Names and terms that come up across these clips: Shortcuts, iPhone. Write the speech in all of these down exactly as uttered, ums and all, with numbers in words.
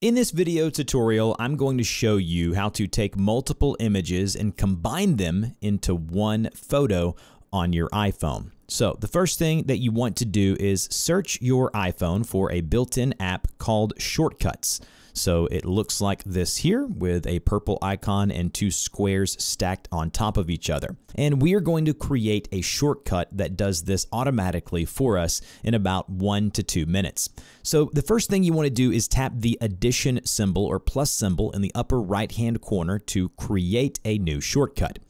In this video tutorial, I'm going to show you how to take multiple images and combine them into one photo on your iPhone. So the first thing that you want to do is search your iPhone for a built-in app called Shortcuts. So it looks like this here with a purple icon and two squares stacked on top of each other. And we are going to create a shortcut that does this automatically for us in about one to two minutes. So the first thing you want to do is tap the addition symbol or plus symbol in the upper right-hand corner to create a new shortcut.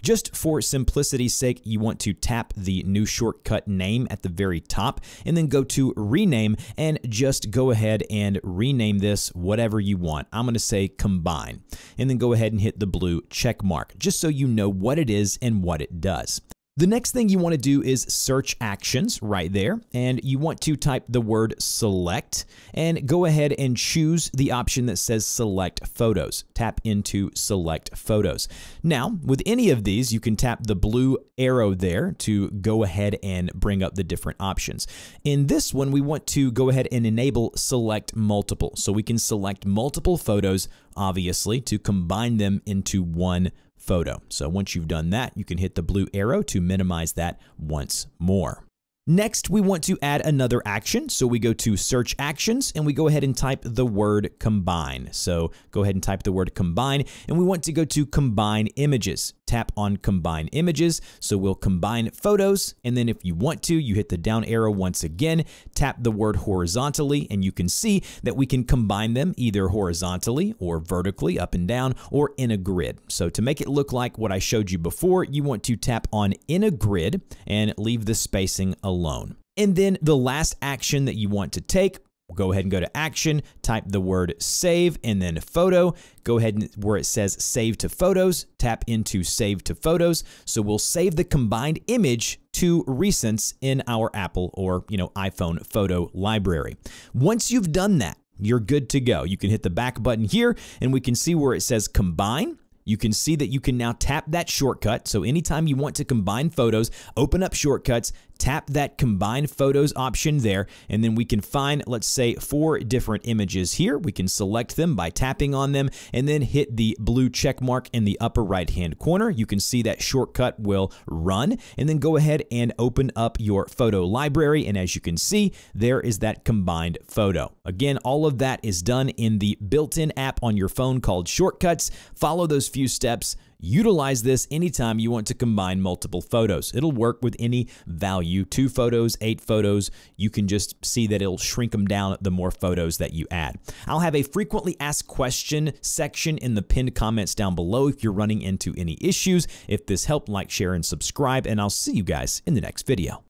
Just for simplicity's sake, you want to tap the new shortcut name at the very top and then go to rename and just go ahead and rename this whatever you want. I'm going to say combine and then go ahead and hit the blue check mark just so you know what it is and what it does. The next thing you want to do is search actions right there, and you want to type the word select and go ahead and choose the option that says select photos. Tap into select photos. Now, with any of these, you can tap the blue arrow there to go ahead and bring up the different options. In this one, we want to go ahead and enable select multiple, so we can select multiple photos, obviously, to combine them into one photo. So once you've done that, you can hit the blue arrow to minimize that once more. Next, we want to add another action. So we go to search actions and we go ahead and type the word combine. So go ahead and type the word combine, and we want to go to combine images. Tap on combine images. So we'll combine photos. And then if you want to, you hit the down arrow once again, tap the word horizontally, and you can see that we can combine them either horizontally or vertically, up and down, or in a grid. So to make it look like what I showed you before, you want to tap on in a grid and leave the spacing alone. Alone. And then the last action that you want to take, go ahead and go to action, type the word save and then photo. Go ahead and where it says save to photos, tap into save to photos. So we'll save the combined image to recents in our Apple or, you know, iPhone photo library. Once you've done that, you're good to go. You can hit the back button here and we can see where it says combine. You can see that you can now tap that shortcut. So anytime you want to combine photos, open up shortcuts, tap that combine photos option there, and then we can find, let's say, four different images here. We can select them by tapping on them and then hit the blue check mark in the upper right-hand corner. You can see that shortcut will run, and then go ahead and open up your photo library. And as you can see, there is that combined photo. Again, all of that is done in the built-in app on your phone called Shortcuts. Follow those few steps. Utilize this anytime you want to combine multiple photos. It'll work with any value, two photos, eight photos. You can just see that it'll shrink them down the more photos that you add. I'll have a frequently asked question section in the pinned comments down below if you're running into any issues. If this helped, like, share, and subscribe, and I'll see you guys in the next video.